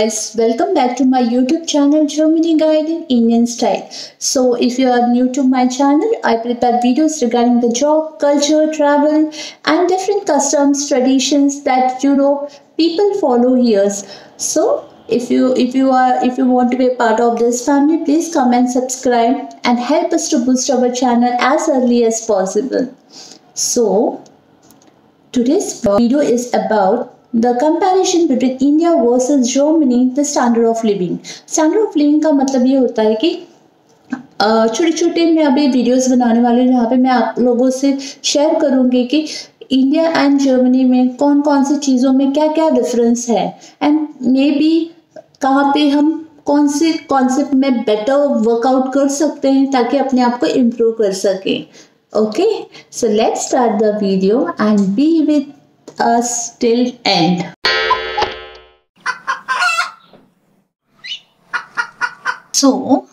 guys, welcome back to my YouTube channel Germany Guide in Indian Style. So if you are new to my channel, I prepare videos regarding the job, culture, travel and different customs, traditions that Europe people follow here. So if you want to be a part of this family, please come and subscribe and help us to boost our channel as early as possible. So today's video is about the comparison between India versus Germany, the standard of living. Standard of living का मतलब ये होता है कि छोटे छोटे मैं अभी वीडियोस बनाने वाले हूँ, जहाँ पे मैं आप लोगों से शेयर करूँगी कि इंडिया एंड जर्मनी में कौन कौन सी चीज़ों में क्या क्या डिफरेंस है एंड मे बी कहाँ पे हम कौन से कॉन्सेप्ट में बेटर वर्कआउट कर सकते हैं ताकि अपने आप को इम्प्रूव कर सकें. Okay, so let's start the video and be with us till end. So,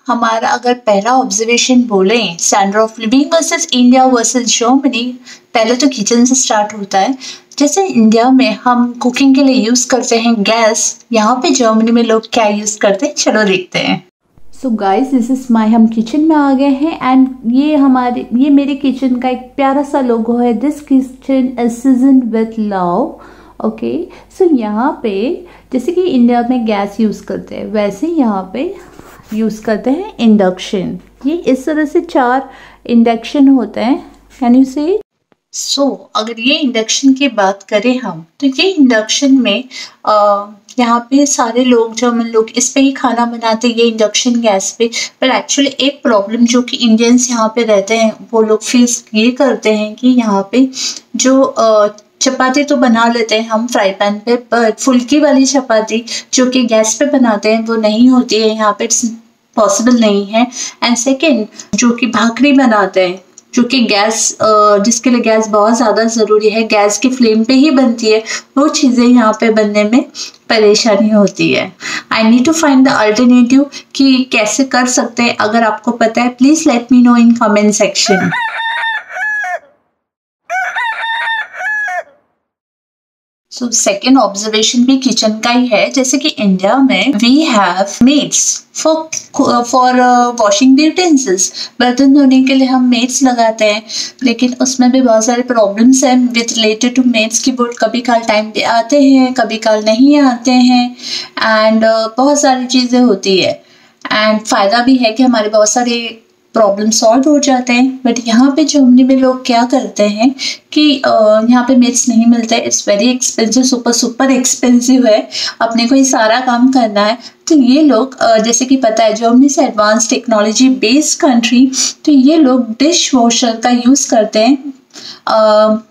हमारा अगर पहला ऑब्जर्वेशन बोले standard of living versus India versus Germany, पहले तो किचन से स्टार्ट होता है. जैसे इंडिया में हम कुकिंग के लिए यूज करते हैं गैस, यहाँ पे जर्मनी में लोग क्या यूज करते हैं चलो देखते हैं. So guys, this is my, हम किचन में आ गए हैं एंड ये मेरे किचन का एक प्यारा सा लोगो है. This kitchen is season with love. Okay, so यहाँ पे जैसे कि इंडिया में गैस यूज़ करते हैं, वैसे यहाँ पे यूज़ करते हैं इंडक्शन. ये इस तरह से चार इंडक्शन होते हैं. कैन यू से सो अगर ये इंडक्शन की बात करें हम, तो ये इंडक्शन में यहाँ पे सारे लोग जर्मन लोग इस पे ही खाना बनाते हैं, ये इंडक्शन गैस पे. पर एक्चुअली एक प्रॉब्लम जो कि इंडियंस यहाँ पे रहते हैं वो लोग फेस ये करते हैं कि यहाँ पे जो चपाती तो बना लेते हैं हम फ्राई पैन पे, पर फुल्की वाली चपाती जो कि गैस पे बनाते हैं वो नहीं होती है यहाँ पे, इट्स पॉसिबल नहीं है. एंड सेकेंड जो कि भाकरी बनाते हैं जो कि गैस जिसके लिए गैस बहुत ज़्यादा ज़रूरी है, गैस की फ्लेम पे ही बनती है, वो चीज़ें यहाँ पे बनने में परेशानी होती है. I need to find the alternative कि कैसे कर सकते हैं. अगर आपको पता है please let me know in comment section. So second observation भी किचन का ही है. जैसे कि इंडिया में we have maids for washing the utensils, बर्तन धोने के लिए हम मेड्स लगाते हैं. लेकिन उसमें भी बहुत सारे प्रॉब्लम्स हैं विथ रिलेटेड टू मेड्स की वो कभी काल टाइम पे आते हैं, कभी काल नहीं आते हैं एंड बहुत सारी चीज़ें होती है. एंड फ़ायदा भी है कि हमारे बहुत सारे प्रॉब्लम सॉल्व हो जाते हैं. बट यहाँ पे जर्मनी में लोग क्या करते हैं कि यहाँ पे मेड्स नहीं मिलते, it's very expensive, super expensive है, अपने को ये सारा काम करना है. तो ये लोग जैसे कि पता है जर्मनी से एडवांस टेक्नोलॉजी बेस्ड कंट्री, तो ये लोग डिश वॉशर का यूज़ करते हैं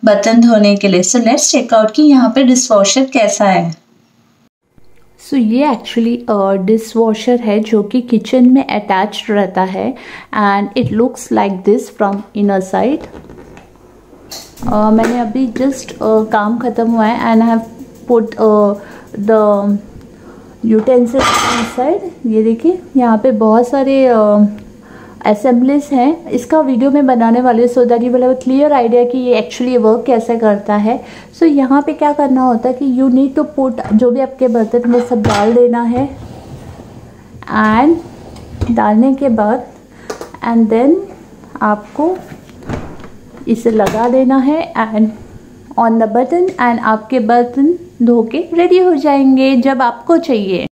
बर्तन धोने के लिए. सो लेट्स चेकआउट कि यहाँ पे डिश वॉशर कैसा है. सो ये एक्चुअली डिश वॉशर है जो कि किचन में अटैच रहता है and it looks like this from inner side. मैंने अभी जस्ट काम ख़त्म हुआ है and I have put the utensils inside. ये देखिए यहाँ पे बहुत सारे असेंबलीज हैं. इसका वीडियो मैं बनाने वाले so that you will have a clear idea कि ये एक्चुअली वर्क कैसे करता है. सो यहाँ पे क्या करना होता है कि यू नीड टू पुट, जो भी आपके बर्तन में सब डाल देना है एंड डालने के बाद एंड देन आपको इसे लगा देना है and on the button and आपके बर्तन धो के रेडी हो जाएंगे जब आपको चाहिए.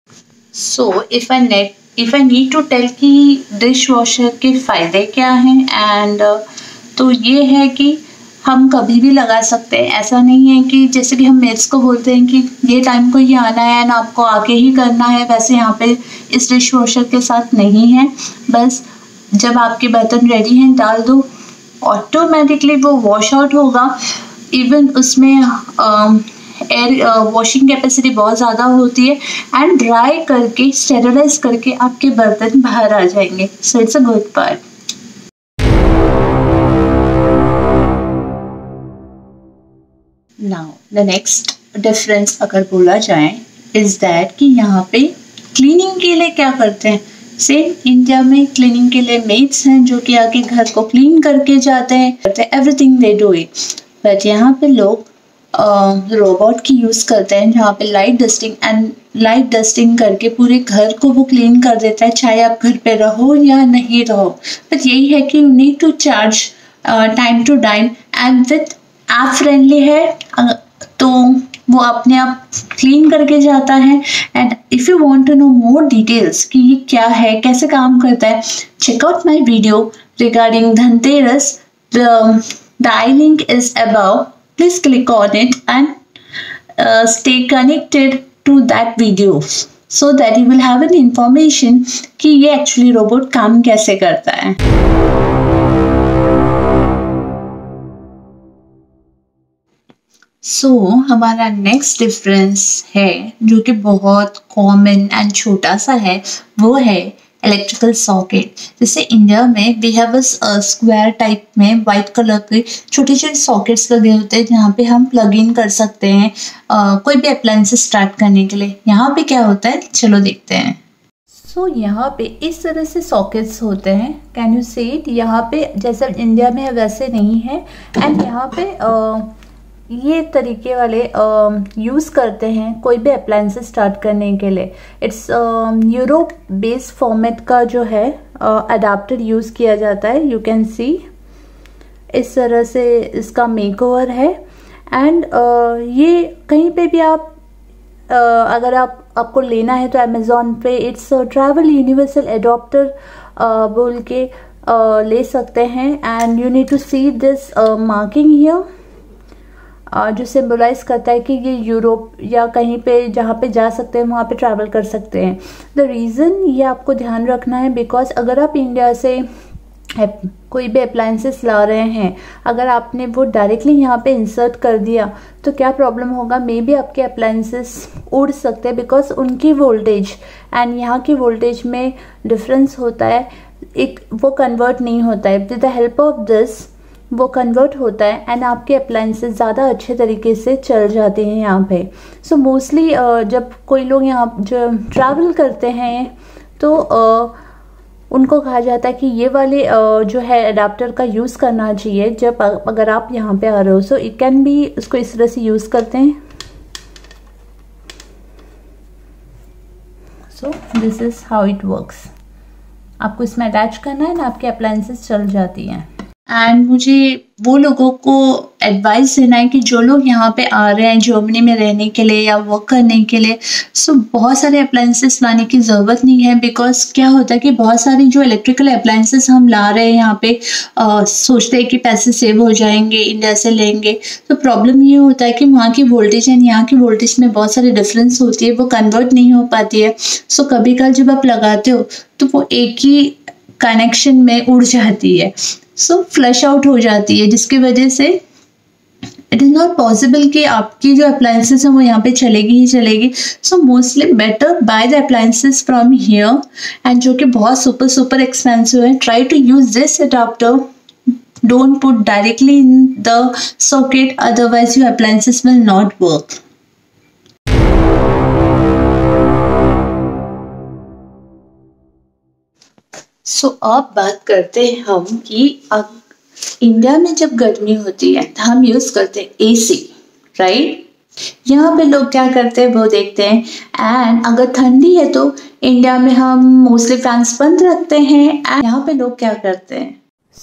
So if I need to tell कि डिश वॉशर के फ़ायदे क्या हैं एंड तो ये है कि हम कभी भी लगा सकते हैं. ऐसा नहीं है कि जैसे कि हम मेड्स को बोलते हैं कि ये टाइम को ही आना है एंड आपको आके ही करना है, वैसे यहाँ पे इस डिश वॉशर के साथ नहीं है. बस जब आपके बर्तन रेडी हैं डाल दो, ऑटोमेटिकली वो वॉश आउट होगा. इवन उसमें एयर वॉशिंग कैपेसिटी बहुत ज़्यादा होती है एंड ड्राई करके स्टेरलाइज करके आपके बर्तन बाहर आ जाएंगे. So it's a good part. Now the next difference अगर बोला जाए इज दैट कि यहाँ पे क्लीनिंग के लिए क्या करते हैं. सेम इंडिया में क्लीनिंग के लिए मेड्स हैं जो कि आके घर को क्लीन करके जाते हैं, everything they do it. But यहाँ पे लोग रोबोट की यूज़ करते हैं जहाँ पे light dusting and light dusting करके पूरे घर को वो क्लीन कर देता है, चाहे आप घर पे रहो या नहीं रहो। बट यही है कि you need to charge time to time and with app friendly है तो वो अपने आप क्लीन करके जाता है। And if you want to know more details कि ये क्या है, कैसे काम करता है, check out my video regarding Dhanteras, the I link is above, please click on it and stay connected to that video so that you will have an information कि ये एक्चुअली रोबोट काम कैसे करता है। सो हमारा नेक्स्ट डिफरेंस है जो कि बहुत कॉमन एंड छोटा सा है, वो है इलेक्ट्रिकल सॉकेट। जैसे इंडिया में वी हैव स्क्वायर टाइप में वाइट कलर के छोटे छोटे सॉकेट्स लगे होते हैं जहाँ पे हम प्लग इन कर सकते हैं कोई भी अप्लायंसेस स्टार्ट करने के लिए। यहाँ पे क्या होता है चलो देखते हैं। सो यहाँ पे इस तरह से सॉकेट्स होते हैं, कैन यू सी इट। यहाँ पे जैसे इंडिया में है वैसे नहीं है। एंड यहाँ पे ये तरीके वाले यूज़ करते हैं कोई भी अप्लायंसेस स्टार्ट करने के लिए। इट्स यूरोप बेस्ड फॉर्मेट का जो है अडाप्टर यूज़ किया जाता है। यू कैन सी इस तरह से इसका मेकओवर है। एंड ये कहीं पे भी आप अगर आपको लेना है तो अमेज़ॉन पे इट्स ट्रैवल यूनिवर्सल अडाप्टर बोल के ले सकते हैं। And you need to see this marking here जो सिम्बलाइज करता है कि ये यूरोप या कहीं पे जहाँ पे जा सकते हैं वहाँ पे ट्रैवल कर सकते हैं। द रीज़न ये आपको ध्यान रखना है बिकॉज अगर आप इंडिया से कोई भी अप्लायंसेस ला रहे हैं, अगर आपने वो डायरेक्टली यहाँ पे इंसर्ट कर दिया तो क्या प्रॉब्लम होगा, मे बी आपके अप्लायंसेस उड़ सकते हैं बिकॉज उनकी वोल्टेज एंड यहाँ की वोल्टेज में डिफरेंस होता है, एक वो कन्वर्ट नहीं होता है। With the help of this वो कन्वर्ट होता है एंड आपके अप्लायंसेस ज़्यादा अच्छे तरीके से चल जाते हैं यहाँ पे। सो मोस्टली जब कोई लोग यहाँ जब ट्रैवल करते हैं तो उनको कहा जाता है कि ये वाले जो है अडाप्टर का यूज़ करना चाहिए जब अगर आप यहाँ पे आ रहे हो। सो इट कैन बी, उसको इस तरह से यूज़ करते हैं। So this is how it works. आपको इसमें अटैच करना है ना, आपके अप्लायंसेस चल जाती हैं। एंड मुझे वो लोगों को एडवाइस देना है कि जो लोग यहाँ पे आ रहे हैं जर्मनी में रहने के लिए या वर्क करने के लिए, सो बहुत सारे अप्लायंसेस लाने की ज़रूरत नहीं है। बिकॉज क्या होता है कि बहुत सारे जो इलेक्ट्रिकल अप्लायंसेस हम ला रहे हैं यहाँ पे सोचते हैं कि पैसे सेव हो जाएंगे, इंडिया से लेंगे, तो प्रॉब्लम ये होता है कि वहाँ की वोल्टेज एंड यहाँ की वोल्टेज में बहुत सारे डिफरेंस होती है, वो कन्वर्ट नहीं हो पाती है। सो कभी कल जब आप लगाते हो तो वो एक ही कनेक्शन में उड़ जाती है, सो फ्लश आउट हो जाती है, जिसकी वजह से इट इज़ नॉट पॉसिबल कि आपकी जो अप्लायंसेस हैं वो यहाँ पे चलेगी ही चलेगी। So mostly better buy the appliances from here and जो कि बहुत सुपर सुपर एक्सपेंसिव है। Try to use this adapter, don't put directly in the socket, otherwise your appliances will not work. So अब बात करते हैं हम कि इंडिया में जब गर्मी होती है तो हम यूज़ करते हैं एसी, राइट। यहाँ पे लोग क्या करते हैं वो देखते हैं। एंड अगर ठंडी है तो इंडिया में हम मोस्टली फैंस बंद रखते हैं। एंड यहाँ पे लोग क्या करते हैं,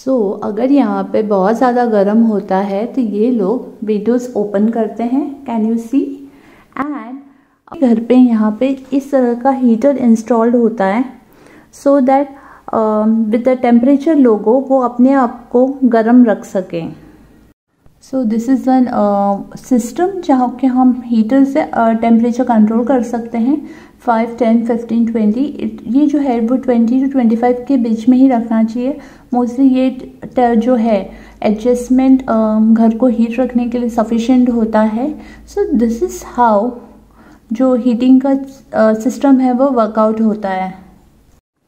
सो अगर यहाँ पे बहुत ज़्यादा गर्म होता है तो ये लोग विंडोज़ ओपन करते हैं, कैन यू सी। एंड घर पे यहाँ पे इस तरह का हीटर इंस्टॉल्ड होता है so that with the temperature लोगो वो अपने आप को गर्म रख सकें। So this is one system जहाँ के हम हीटर से टेम्परेचर कंट्रोल कर सकते हैं 5, 10, 15, 20। ये जो है वो 20 to 25 के बीच में ही रखना चाहिए। मोस्टली ये जो है एडजस्टमेंट घर को हीट रखने के लिए सफिशेंट होता है। सो दिस इज़ हाउ जो हीटिंग का सिस्टम है वो वर्कआउट होता है।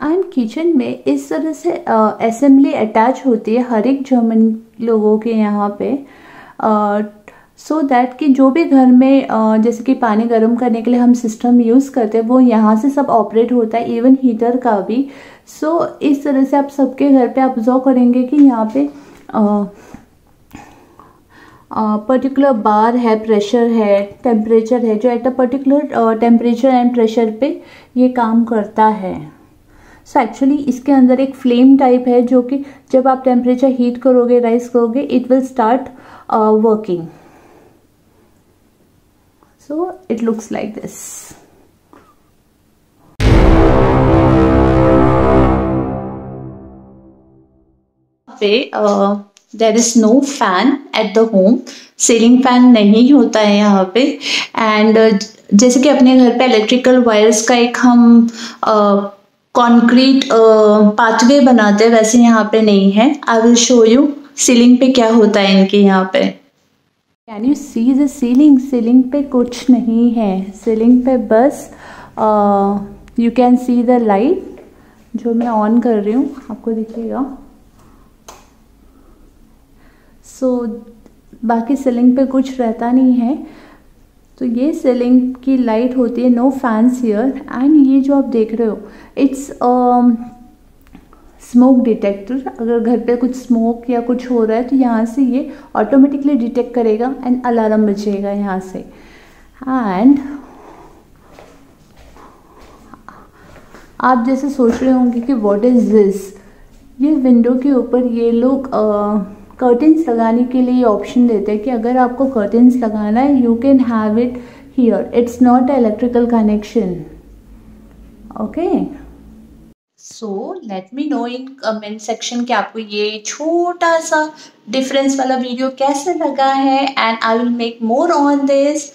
एंड किचन में इस तरह से असेंबली अटैच होती है हर एक जर्मन लोगों के यहाँ पे, सो दैट कि जो भी घर में जैसे कि पानी गर्म करने के लिए हम सिस्टम यूज़ करते हैं वो यहाँ से सब ऑपरेट होता है, इवन हीटर का भी। सो इस तरह से आप सबके घर पे ऑब्जर्व करेंगे कि यहाँ पे पर्टिकुलर बार है, प्रेशर है, टेम्परेचर है, जो at a particular temperature and pressure पे ये काम करता है। सो एक्चुअली इसके अंदर एक फ्लेम टाइप है जो कि जब आप टेम्परेचर हीट करोगे, राइज करोगे, it will start working. So it looks like this. There is no fan at the home, ceiling fan नहीं होता है यहाँ पे। एंड जैसे कि अपने घर पे इलेक्ट्रिकल वायर्स का एक हम कॉन्क्रीट पाथवे बनाते हैं, वैसे यहाँ पे नहीं है। I will show you ceiling पे क्या होता है इनके यहाँ पे। Can you see the ceiling? Ceiling पे कुछ नहीं है, सीलिंग पे बस you can see the light जो मैं ऑन कर रही हूँ, आपको दिखेगा। सो बाकी सीलिंग पे कुछ रहता नहीं है। तो ये सीलिंग की लाइट होती है, नो फैंस हियर। एंड ये जो आप देख रहे हो, इट्स स्मोक डिटेक्टर। अगर घर पे कुछ स्मोक या कुछ हो रहा है तो यहाँ से ये ऑटोमेटिकली डिटेक्ट करेगा एंड अलार्म बजेगा यहाँ से। एंड आप जैसे सोच रहे होंगे कि व्हाट इज दिस, ये विंडो के ऊपर ये लोग कर्टेंस लगाने के लिए ऑप्शन देते हैं कि अगर आपको कर्टेंस लगाना है, you can have it here, it's not electrical connection. Okay, so let me know in comment section कि आपको ये छोटा सा डिफरेंस वाला वीडियो कैसे लगा है, and I will make more on this.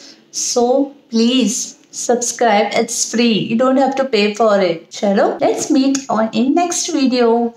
So please subscribe, it's free, you don't have to pay for it. चलो, let's meet on in next video.